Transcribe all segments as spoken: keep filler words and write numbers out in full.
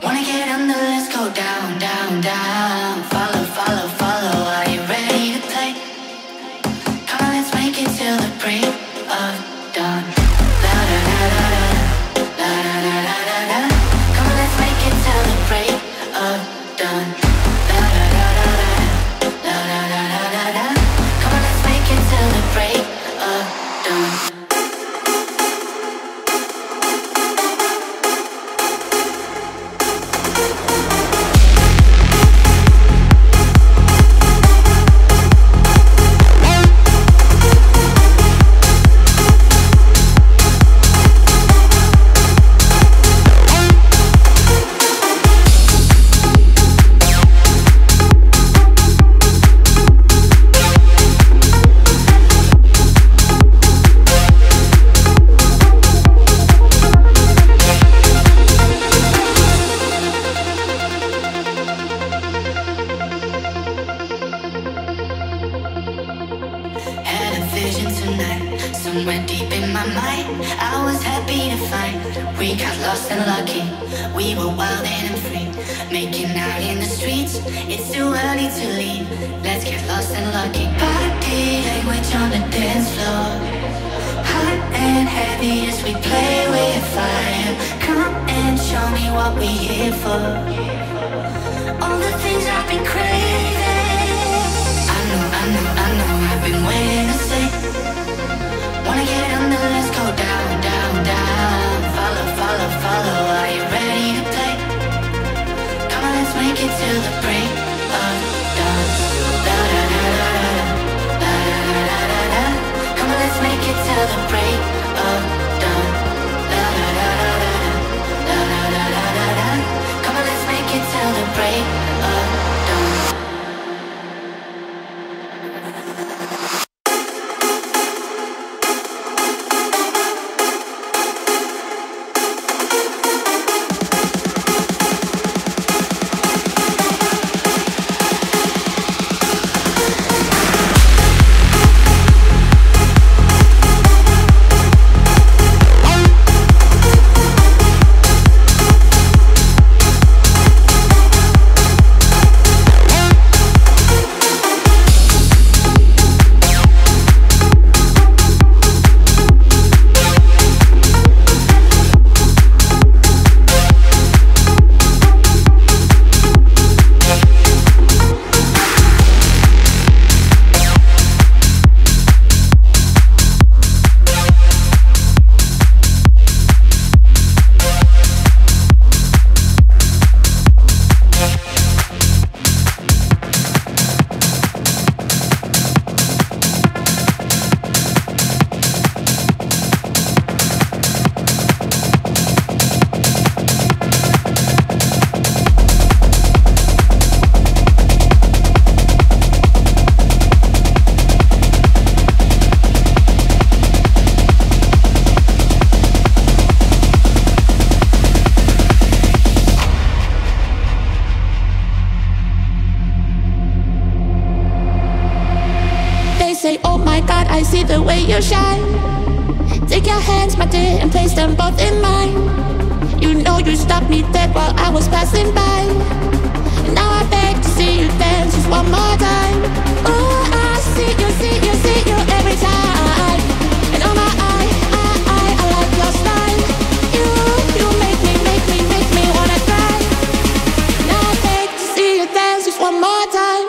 Wanna get under, let's go down, down, down. Follow, follow, follow, are you ready to play? Come on, let's make it till the break of dawn. La da da da da, la da da da da da. Come on, let's make it till the break of dawn. La da da da da, la da da da da. Come on, let's make it till the break of dawn. Somewhere deep in my mind, I was happy to find we got lost and lucky. We were wild and free, making out in the streets. It's too early to leave. Let's get lost and lucky. Body language on the dance floor, hot and heavy as we play with fire. Come and show me what we here for. All the things I've been craving. I know, I know, I know. I've been waiting to say. Wanna get under, let's go down, down, down. Follow, follow, follow, are you ready to play? Come on, let's make it till the break of dawn. Da da da da da da, da da da da da. Come on, let's make it till the break of dawn. Da da da da da, da da da da da da. Come on, let's make it till the break of dawn. I see the way you shine. Take your hands, my dear, and place them both in mine. You know you stopped me dead while I was passing by. Now I beg to see you dance just one more time. Oh, I see you, see you, see you every time. And oh my, I, I, I, I like your style. You, you make me, make me, make me wanna cry. Now I beg to see you dance just one more time.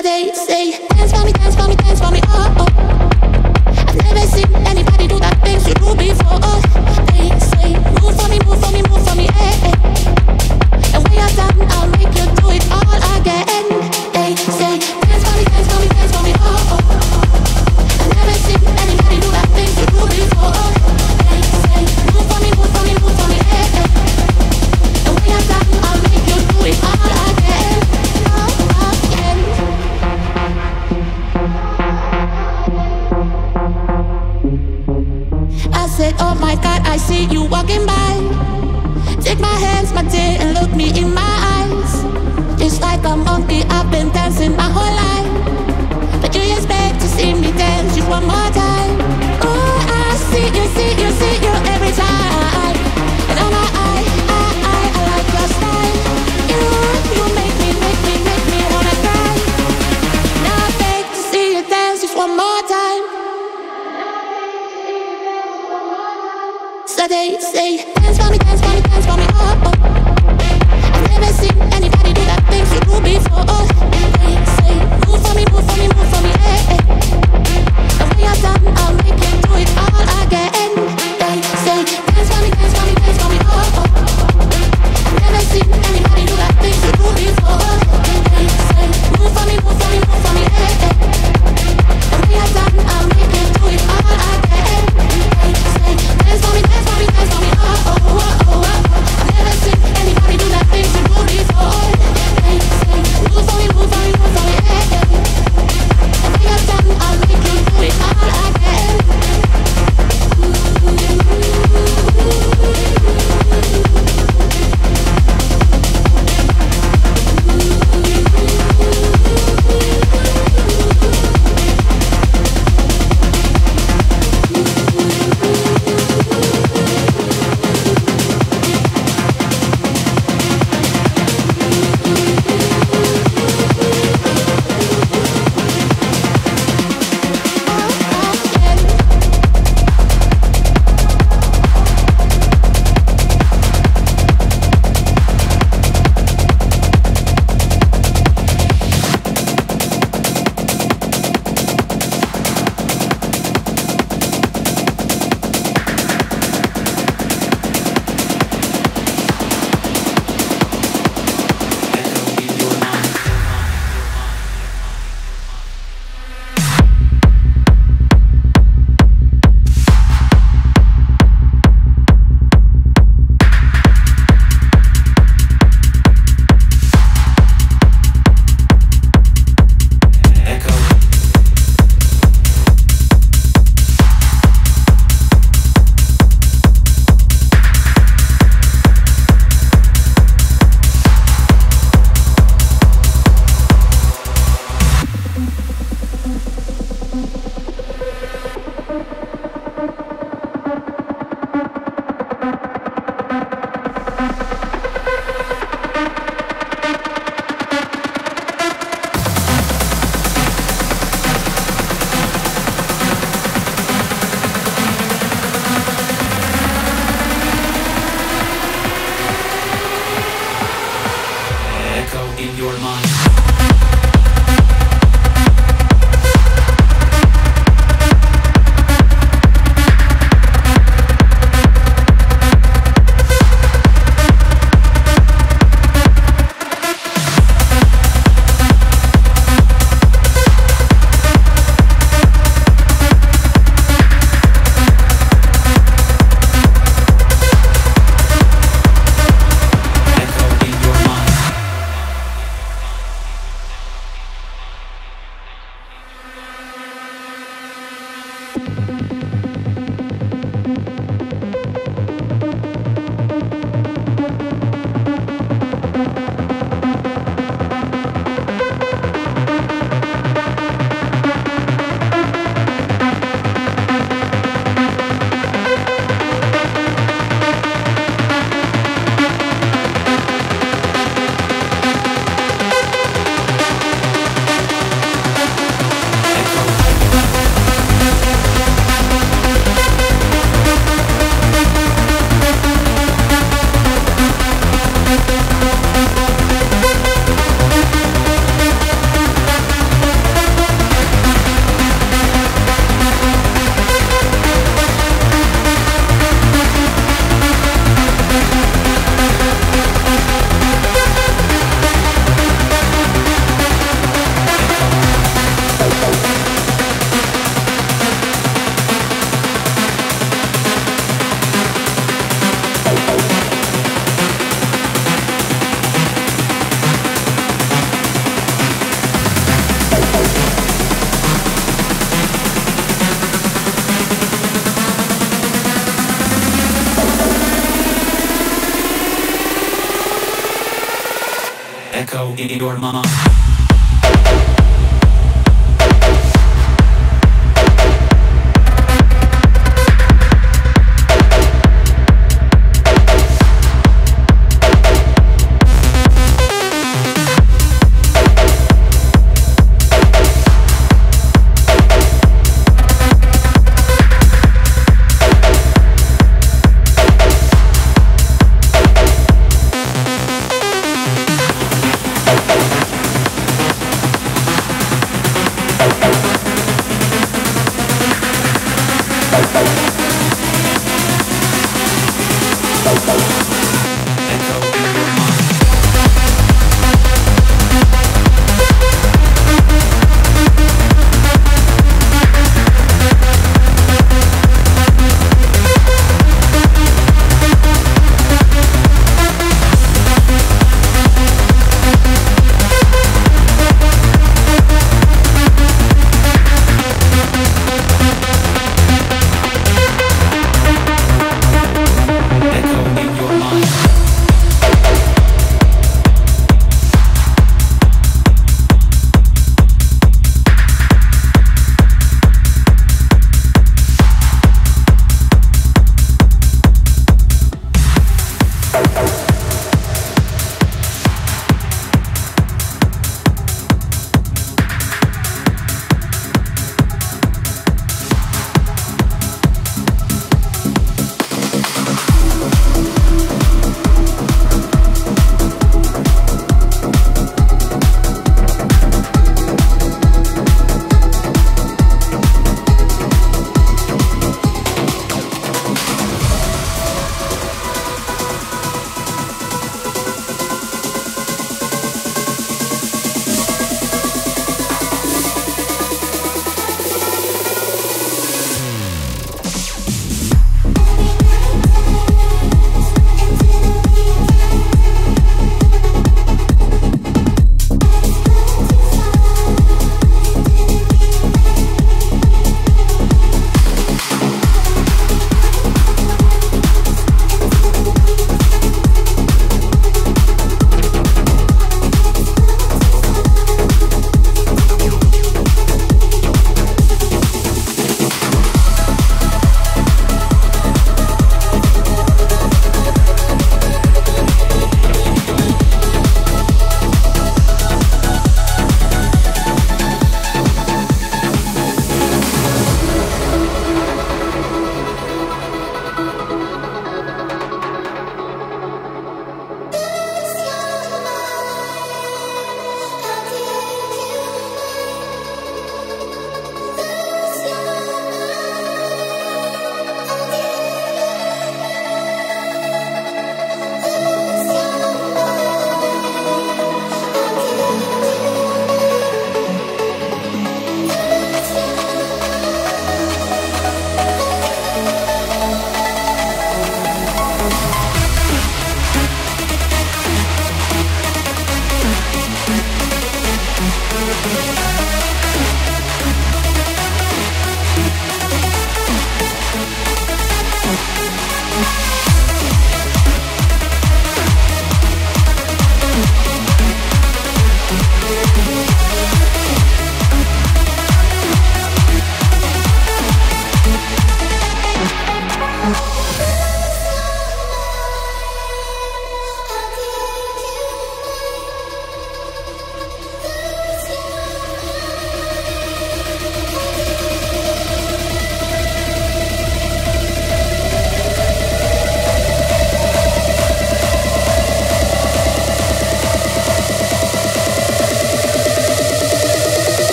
They say, dance for me, dance for me, dance for me, oh, oh. I've never seen anybody do that things you do before, oh. They say, move for me, move for me, move for me, eh, eh. And when you're done, I'll make you do it all again. They say, dance for me, dance for me, dance for me, oh, oh, oh. I've never seen anybody do that things you do before, oh. They say, move for me, move for me, move for me, eh, eh. And when you're done, I'll make you do it all again. Oh my God, I see you walking by. Take my hands, my dear, and look me in my eyes. It's like a monkey, I've been dancing my whole life. But you expect to see me dance just one more time. Oh, I see you, see you, see you every time. In your mama.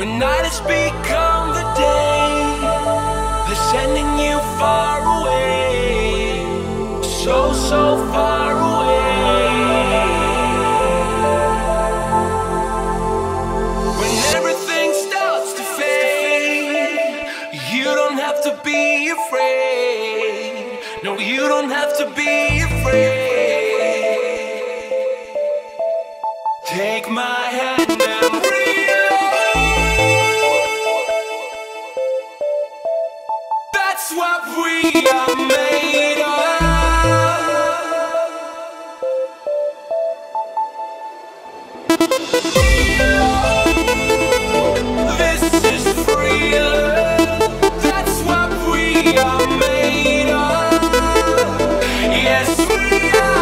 When night has become the day, they're sending you far away, so, so far away. When everything starts to fade, you don't have to be afraid. No, you don't have to be afraid. Take my hand and breathe. That's what we are made of. This is free love. That's what we are made of. Yes, we are.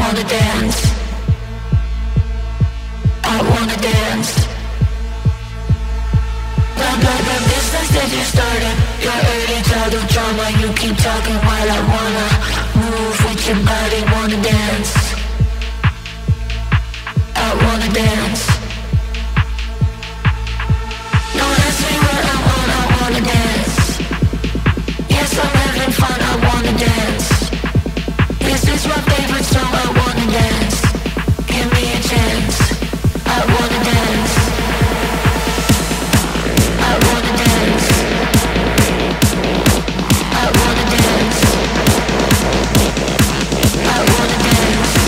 wanna dance. I wanna dance. Blah blah blah business that you started. Your early childhood drama. You keep talking while I wanna move with your body. Wanna dance. I wanna dance. Don't ask me what I want. I wanna dance. Yes, I'm having fun. I wanna dance. This is my favorite song, I wanna dance. Give me a chance, I wanna dance. I wanna dance. I wanna dance. I wanna dance. I wanna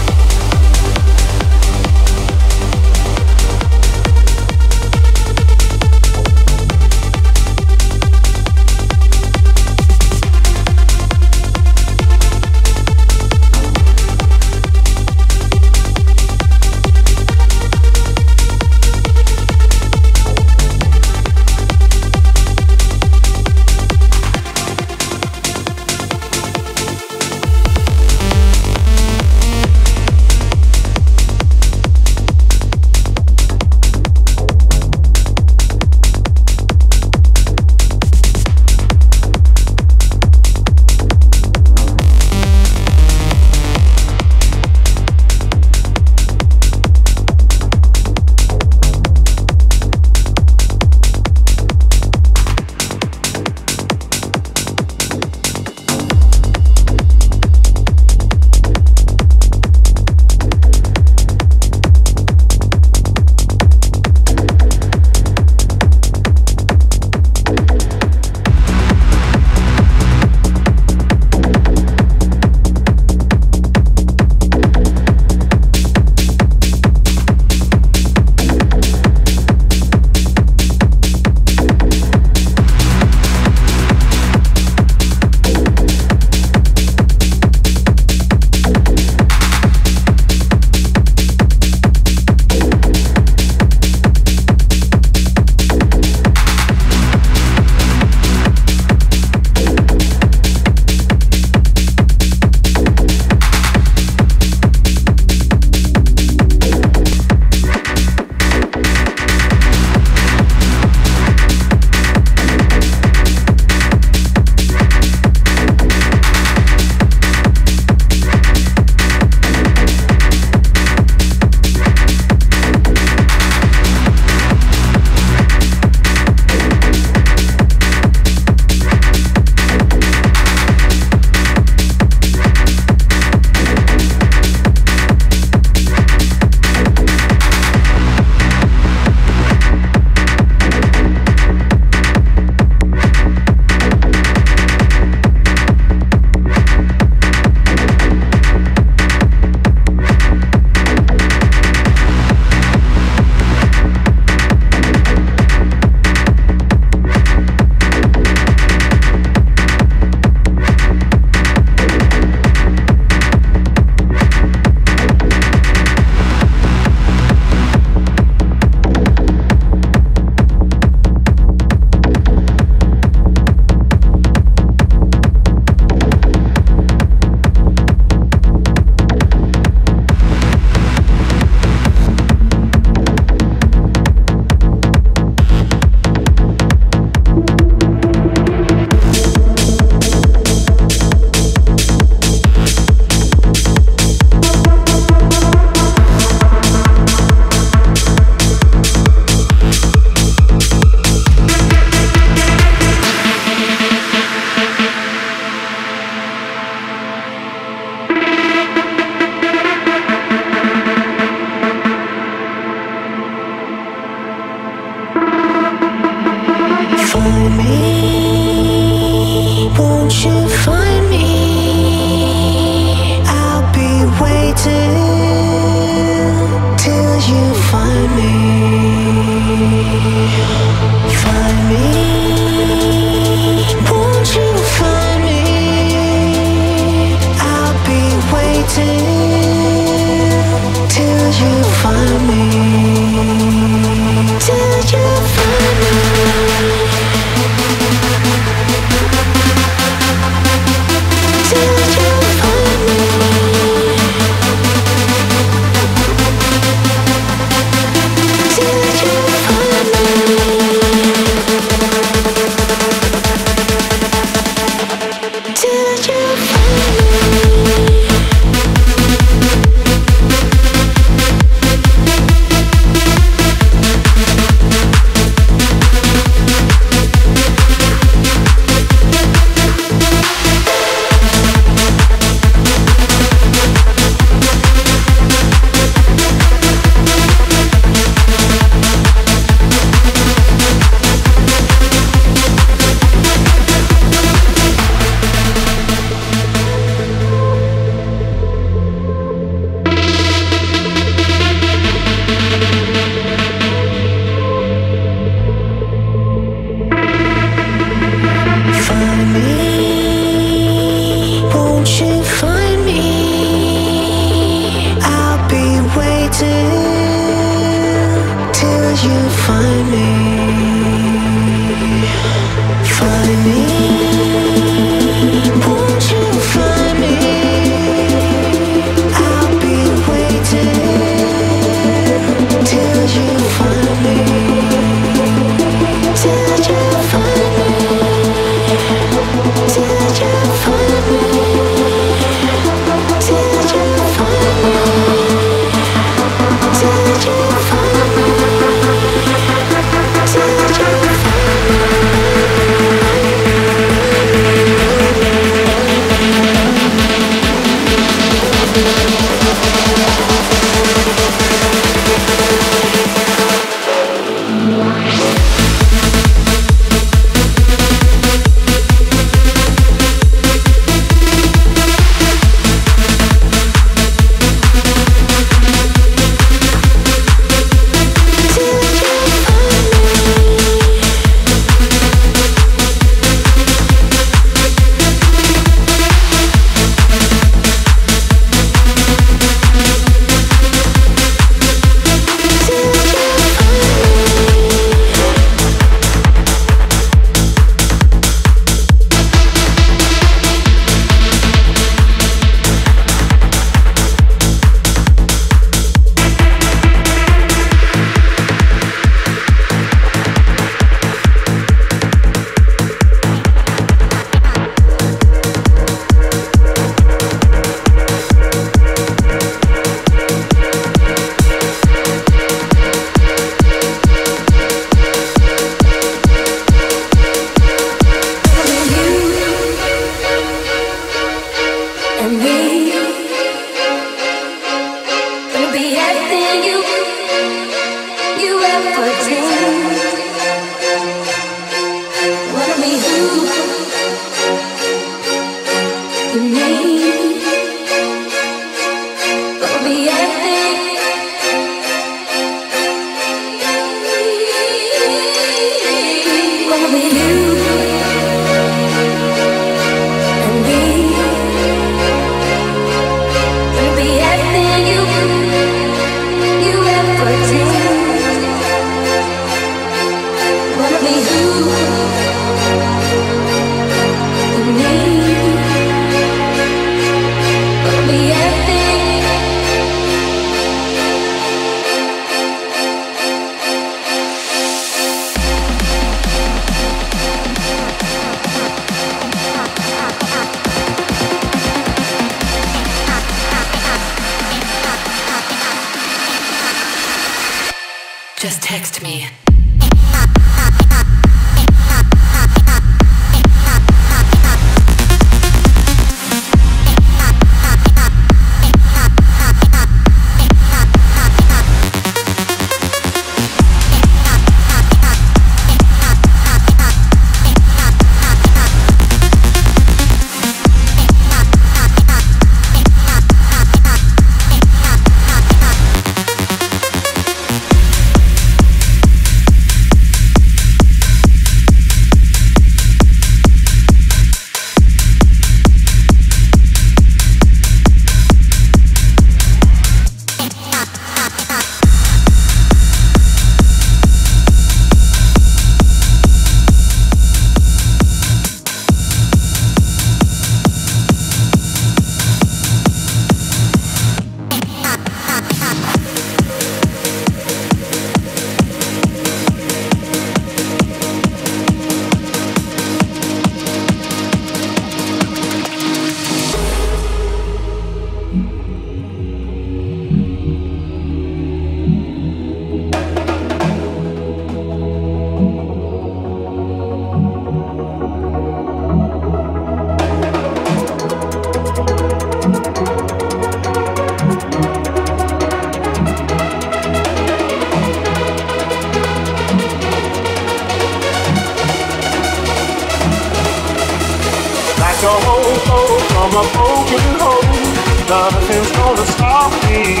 nothing's gonna stop me.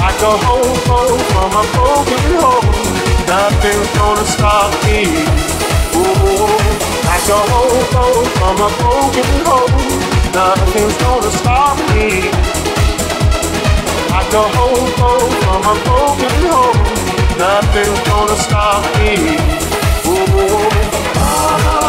Like a home phone from a broken home, nothing's gonna stop me. Ooh, like a home phone from a broken home, nothing's gonna stop me. Like a home phone from a broken home, nothing's gonna stop me. Ooh. Oh,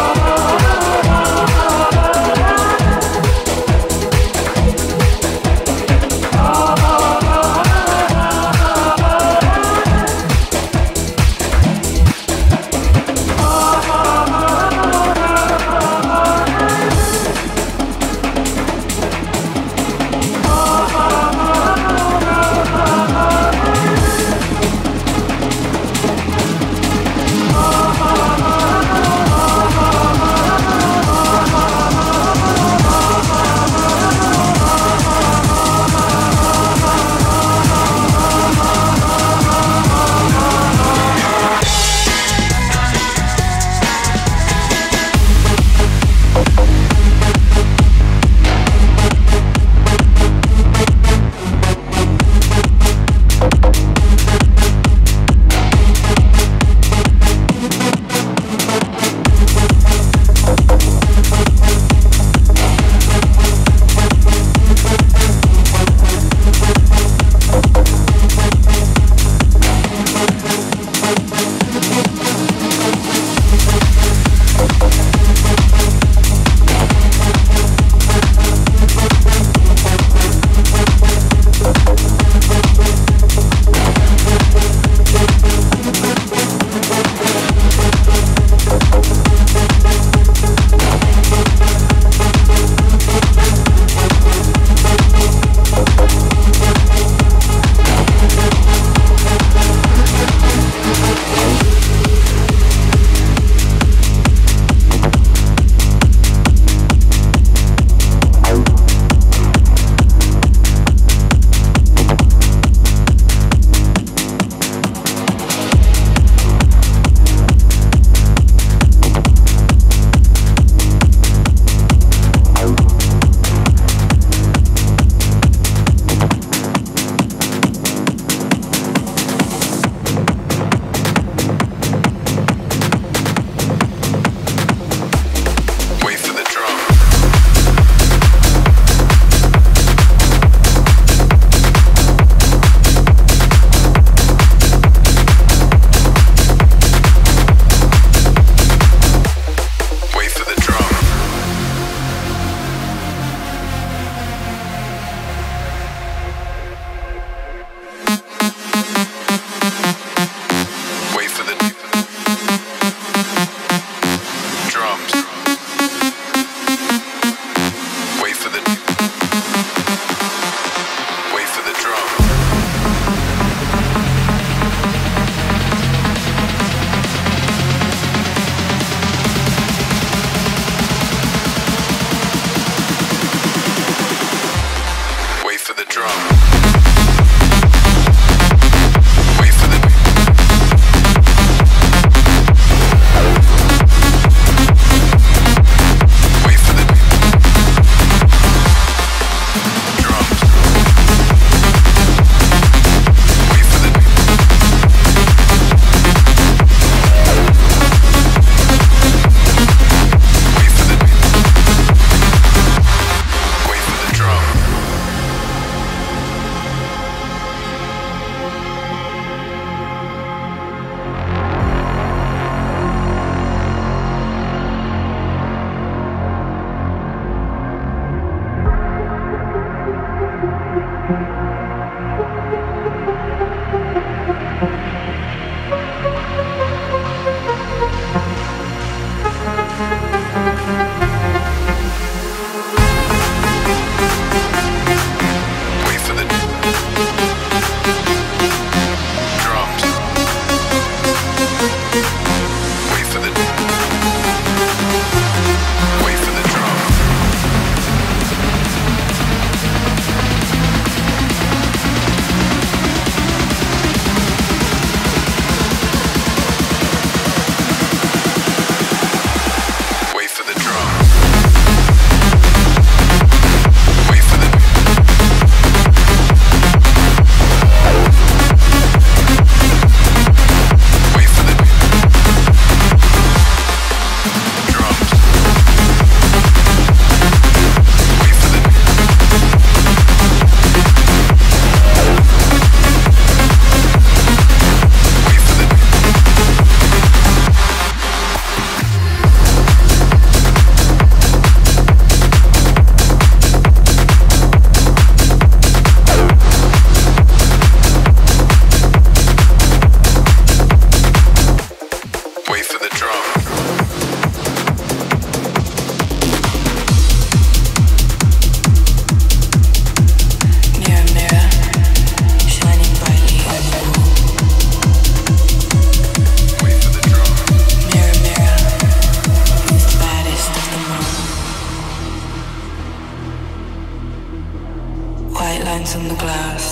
lines on the glass.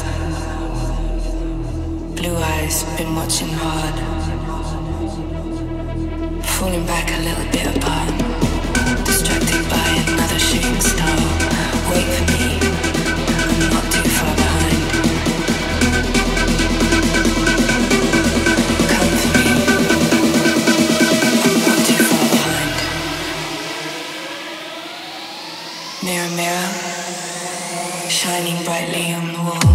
Blue eyes been watching hard. Falling back a little bit apart. Distracted by another shooting star. Wait for me, I'm not too far behind. Come for me, I'm not too far behind. Mirror, mirror, shining brightly on the wall.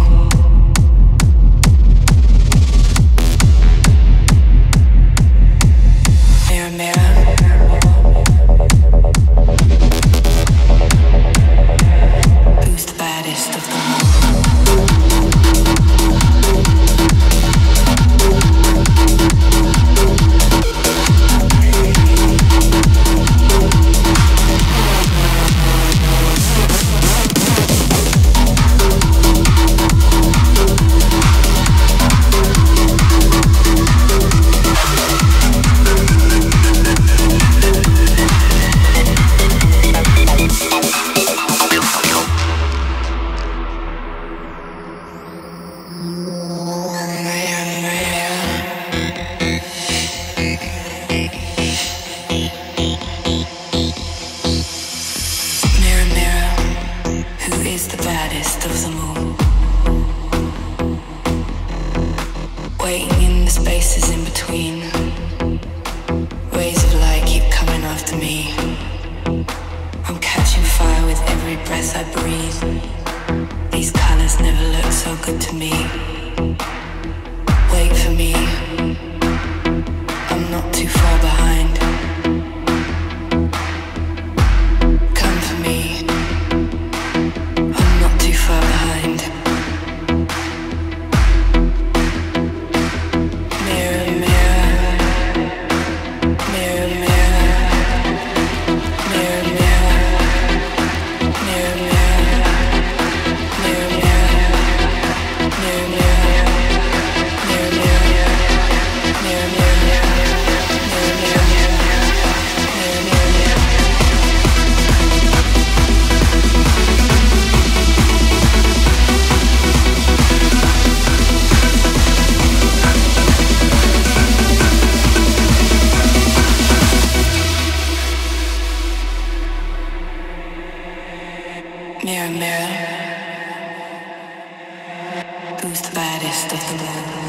Mirror, mirror, who's the baddest of them all?